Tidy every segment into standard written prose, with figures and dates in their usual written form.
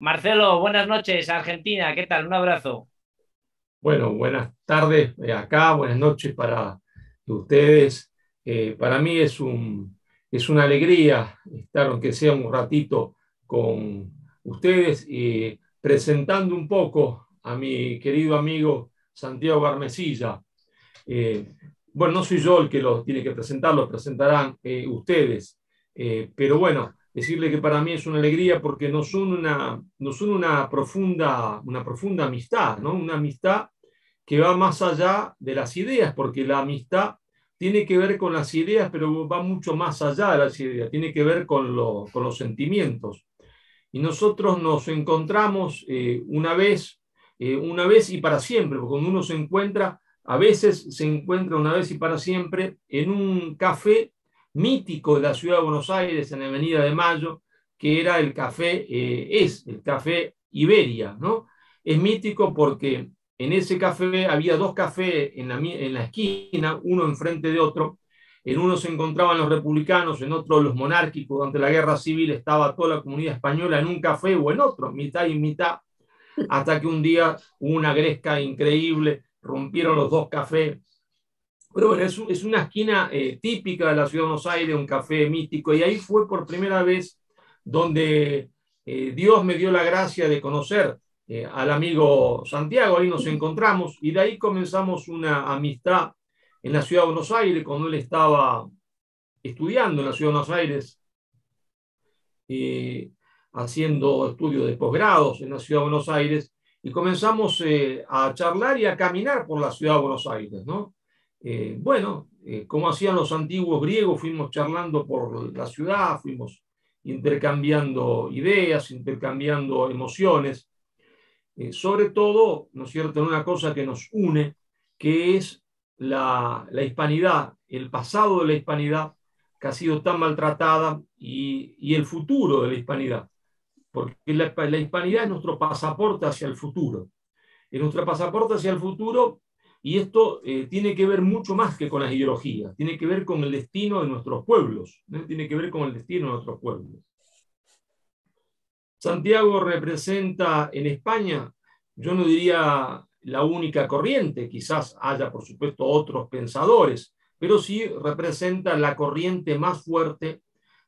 Marcelo, buenas noches, Argentina, ¿qué tal? Un abrazo. Bueno, buenas tardes acá, buenas noches para ustedes. Para mí es una alegría estar, aunque sea un ratito, con ustedes y presentando un poco a mi querido amigo Santiago Armesilla. Bueno, no soy yo el que lo tiene que presentar, lo presentarán ustedes, pero bueno, decirle que para mí es una alegría porque nos une una profunda amistad, ¿no? Una amistad que va más allá de las ideas, porque la amistad tiene que ver con las ideas, pero va mucho más allá de las ideas, tiene que ver con los sentimientos. Y nosotros nos encontramos una vez y para siempre, porque cuando uno se encuentra, a veces se encuentra una vez y para siempre en un café mítico de la ciudad de Buenos Aires, en la Avenida de Mayo, que era el café, el Café Iberia, ¿no? Es mítico porque en ese café había dos cafés en la esquina, uno enfrente de otro. En uno se encontraban los republicanos, en otro los monárquicos. Durante la guerra civil estaba toda la comunidad española en un café o en otro, mitad y mitad, hasta que un día hubo una gresca increíble, rompieron los dos cafés. Pero bueno, es una esquina típica de la ciudad de Buenos Aires, un café mítico, y ahí fue por primera vez donde Dios me dio la gracia de conocer al amigo Santiago. Ahí nos encontramos, y de ahí comenzamos una amistad en la ciudad de Buenos Aires, cuando él estaba estudiando en la ciudad de Buenos Aires, haciendo estudios de posgrados en la ciudad de Buenos Aires, y comenzamos a charlar y a caminar por la ciudad de Buenos Aires, ¿no? Como hacían los antiguos griegos, fuimos charlando por la ciudad, fuimos intercambiando ideas, intercambiando emociones, sobre todo, ¿no es cierto?, en una cosa que nos une, que es la hispanidad, el pasado de la hispanidad, que ha sido tan maltratada, y el futuro de la hispanidad. Porque la hispanidad es nuestro pasaporte hacia el futuro. Es nuestro pasaporte hacia el futuro, y esto tiene que ver mucho más que con las ideologías, tiene que ver con el destino de nuestros pueblos, ¿no? Tiene que ver con el destino de nuestros pueblos. Santiago representa en España, yo no diría la única corriente, quizás haya por supuesto otros pensadores, pero sí representa la corriente más fuerte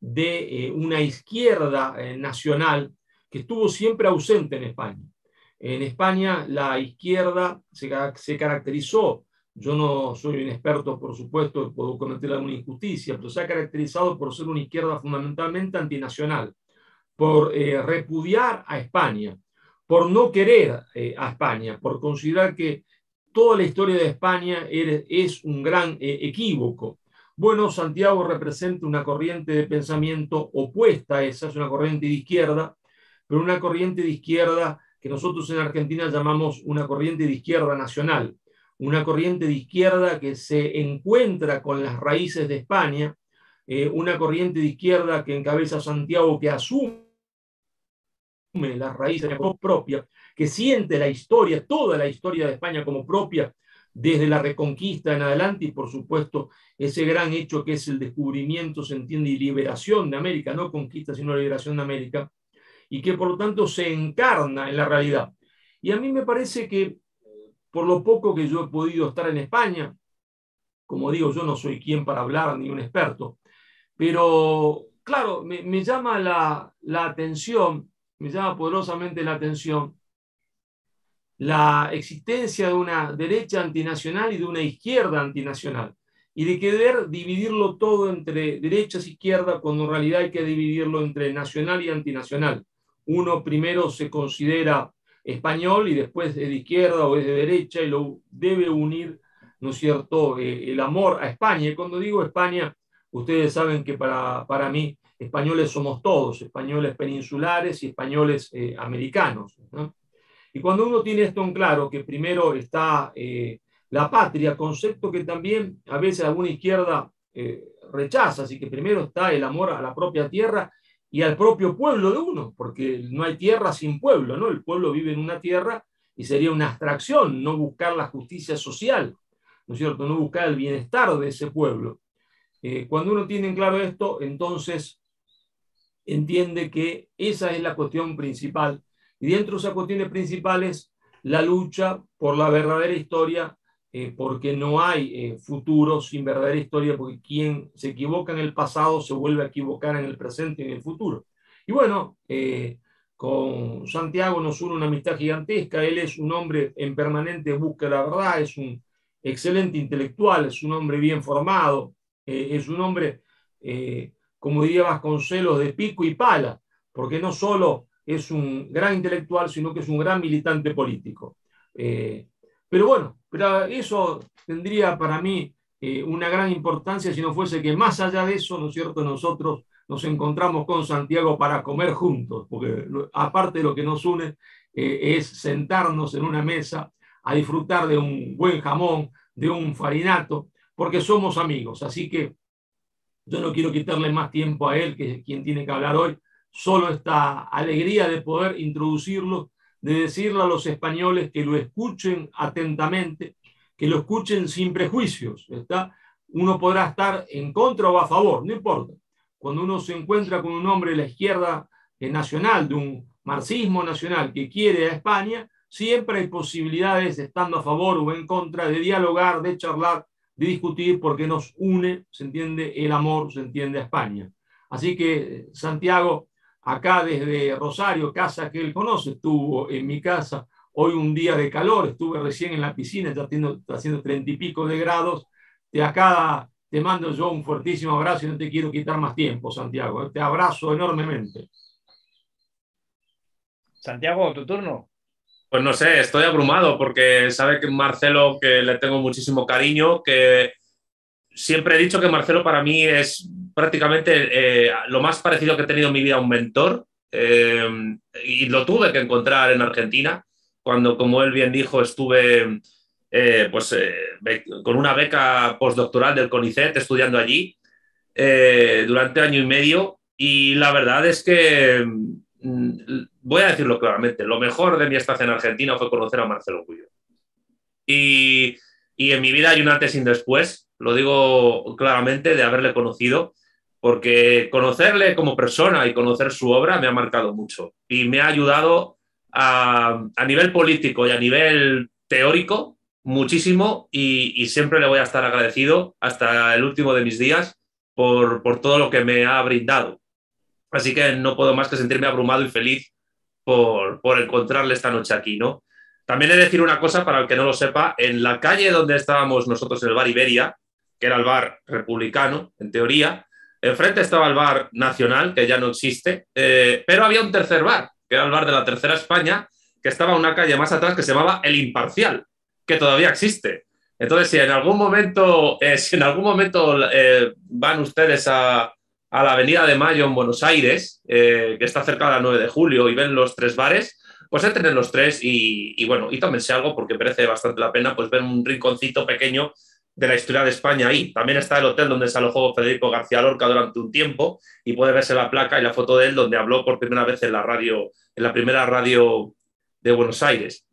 de una izquierda nacional que estuvo siempre ausente en España. En España la izquierda se caracterizó, yo no soy un experto por supuesto, puedo cometer alguna injusticia, pero se ha caracterizado por ser una izquierda fundamentalmente antinacional, por repudiar a España, por no querer a España, por considerar que toda la historia de España es un gran equívoco. Bueno, Santiago representa una corriente de pensamiento opuesta a esa, es una corriente de izquierda, pero una corriente de izquierda que nosotros en Argentina llamamos una corriente de izquierda nacional, una corriente de izquierda que se encuentra con las raíces de España, una corriente de izquierda que encabeza Santiago, que asume las raíces como propia, que siente la historia, toda la historia de España como propia, desde la Reconquista en adelante, y por supuesto ese gran hecho que es el descubrimiento, se entiende, y liberación de América, no conquista sino liberación de América, y que por lo tanto se encarna en la realidad. Y a mí me parece que, por lo poco que yo he podido estar en España, como digo, yo no soy quien para hablar, ni un experto, pero claro, me llama la atención, me llama poderosamente la atención la existencia de una derecha antinacional y de una izquierda antinacional, y de querer dividirlo todo entre derechas e izquierdas, cuando en realidad hay que dividirlo entre nacional y antinacional. Uno primero se considera español y después es de izquierda o es de derecha, y lo debe unir, ¿no es cierto?, el amor a España. Y cuando digo España, ustedes saben que para mí españoles somos todos, españoles peninsulares y españoles americanos, ¿no? Y cuando uno tiene esto en claro, que primero está la patria, concepto que también a veces alguna izquierda rechaza, así que primero está el amor a la propia tierra y al propio pueblo de uno, porque no hay tierra sin pueblo, ¿no? El pueblo vive en una tierra y sería una abstracción no buscar la justicia social, ¿no es cierto?, no buscar el bienestar de ese pueblo. Cuando uno tiene en claro esto, entonces entiende que esa es la cuestión principal Y dentro de sus cuestiones principales, la lucha por la verdadera historia, porque no hay futuro sin verdadera historia, porque quien se equivoca en el pasado se vuelve a equivocar en el presente y en el futuro. Y bueno, con Santiago nos une una amistad gigantesca. Él es un hombre en permanente busca de la verdad, es un excelente intelectual, es un hombre bien formado, es un hombre, como diría Vasconcelos, de pico y pala, porque no solo es un gran intelectual, sino que es un gran militante político. Pero bueno, pero eso tendría para mí una gran importancia si no fuese que más allá de eso, ¿no es cierto?, nosotros nos encontramos con Santiago para comer juntos, porque aparte de lo que nos une es sentarnos en una mesa a disfrutar de un buen jamón, de un farinato, porque somos amigos. Así que yo no quiero quitarle más tiempo a él, que es quien tiene que hablar hoy. Solo esta alegría de poder introducirlo, de decirle a los españoles que lo escuchen atentamente, que lo escuchen sin prejuicios, ¿está? Uno podrá estar en contra o a favor, no importa. Cuando uno se encuentra con un hombre de la izquierda nacional, de un marxismo nacional que quiere a España, siempre hay posibilidades, estando a favor o en contra, de dialogar, de charlar, de discutir, porque nos une, se entiende, el amor, se entiende a España. Así que, Santiago, acá desde Rosario, casa que él conoce, estuvo en mi casa, hoy un día de calor, estuve recién en la piscina, ya haciendo 30 y pico de grados, de acá te mando yo un fuertísimo abrazo y no te quiero quitar más tiempo, Santiago. Te abrazo enormemente. Santiago, tu turno. Pues no sé, estoy abrumado porque sabe que Marcelo, que le tengo muchísimo cariño, que siempre he dicho que Marcelo para mí es prácticamente lo más parecido que he tenido en mi vida a un mentor, y lo tuve que encontrar en Argentina, cuando, como él bien dijo, estuve con una beca postdoctoral del CONICET estudiando allí durante año y medio, y la verdad es que, voy a decirlo claramente, lo mejor de mi estancia en Argentina fue conocer a Marcelo Gullo. Y en mi vida hay un antes y un después, lo digo claramente, de haberle conocido, porque conocerle como persona y conocer su obra me ha marcado mucho y me ha ayudado a nivel político y a nivel teórico muchísimo, y siempre le voy a estar agradecido hasta el último de mis días por todo lo que me ha brindado. Así que no puedo más que sentirme abrumado y feliz por encontrarle esta noche aquí, ¿no? También he de decir una cosa para el que no lo sepa: en la calle donde estábamos nosotros, en el bar Iberia, que era el bar republicano, en teoría, enfrente estaba el bar Nacional, que ya no existe, pero había un tercer bar, que era el bar de la Tercera España, que estaba una calle más atrás que se llamaba El Imparcial, que todavía existe. Entonces, si en algún momento van ustedes a la Avenida de Mayo en Buenos Aires, que está cerca de la 9 de julio, y ven los tres bares, pues entren en los tres y bueno, y tómense algo, porque merece bastante la pena pues ver un rinconcito pequeño de la historia de España ahí. También está el hotel donde se alojó Federico García Lorca durante un tiempo, y puede verse la placa y la foto de él donde habló por primera vez en la radio, en la primera radio de Buenos Aires.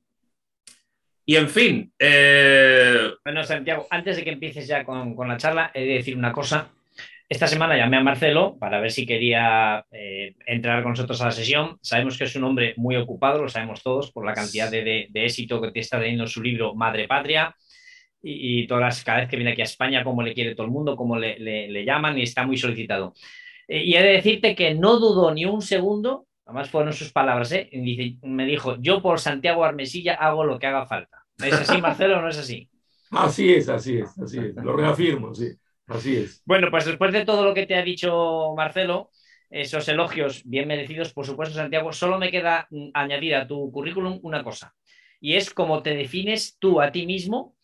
Y en fin... Bueno, Santiago, antes de que empieces ya con la charla, he de decir una cosa. Esta semana llamé a Marcelo para ver si quería entrar con nosotros a la sesión. Sabemos que es un hombre muy ocupado, lo sabemos todos, por la cantidad de éxito que está teniendo su libro Madre Patria, y cada vez que viene aquí a España, cómo le quiere todo el mundo, cómo le llaman, y está muy solicitado. Y he de decirte que no dudó ni un segundo, además fueron sus palabras, me dijo: yo por Santiago Armesilla hago lo que haga falta. ¿Es así, Marcelo, o no es así? Así es, así es, así es. Lo reafirmo, sí. Así es. Bueno, pues después de todo lo que te ha dicho Marcelo, esos elogios bien merecidos, por supuesto, Santiago, solo me queda añadir a tu currículum una cosa, y es cómo te defines tú a ti mismo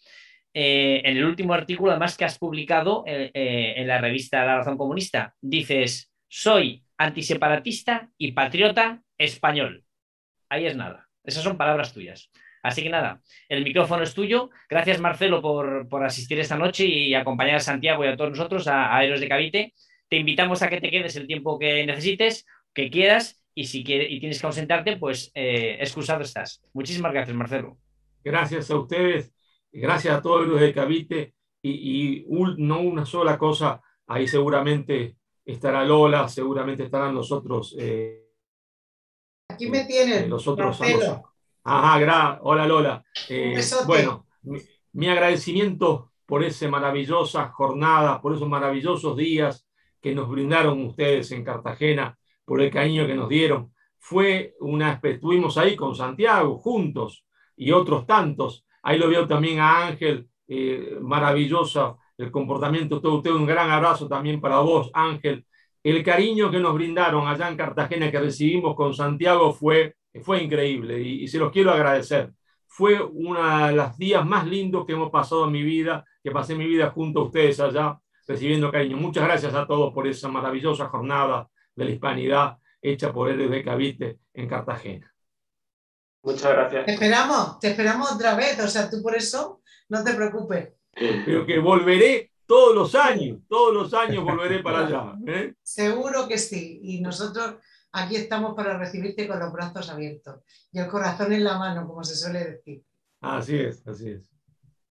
en el último artículo, además, que has publicado en la revista La Razón Comunista. Dices: soy antiseparatista y patriota español. Ahí es nada. Esas son palabras tuyas. Así que nada, el micrófono es tuyo. Gracias, Marcelo, por asistir esta noche y acompañar a Santiago y a todos nosotros a Héroes de Cavite. Te invitamos a que te quedes el tiempo que necesites, que quieras, y si quieres, y tienes que ausentarte, pues excusado estás. Muchísimas gracias, Marcelo. Gracias a ustedes, gracias a todos los de Cavite, y no una sola cosa, ahí seguramente estará Lola, seguramente estarán nosotros. Aquí me tienen. Los otros amigos. Ajá, hola Lola. Bueno, mi agradecimiento por esa maravillosa jornada, por esos maravillosos días que nos brindaron ustedes en Cartagena, por el cariño que nos dieron. Estuvimos ahí con Santiago juntos y otros tantos. Ahí lo veo también a Ángel, maravillosa el comportamiento de todo usted. Un gran abrazo también para vos, Ángel. El cariño que nos brindaron allá en Cartagena, que recibimos con Santiago, fue increíble y se los quiero agradecer. Fue uno de los días más lindos que hemos pasado en mi vida, que pasé en mi vida junto a ustedes allá, recibiendo cariño. Muchas gracias a todos por esa maravillosa jornada de la Hispanidad hecha por Héroes de Cavite en Cartagena. Muchas gracias. Te esperamos otra vez, o sea, tú por eso no te preocupes. Creo que volveré todos los años volveré para allá. Seguro que sí, y nosotros aquí estamos para recibirte con los brazos abiertos y el corazón en la mano, como se suele decir. Así es, así es.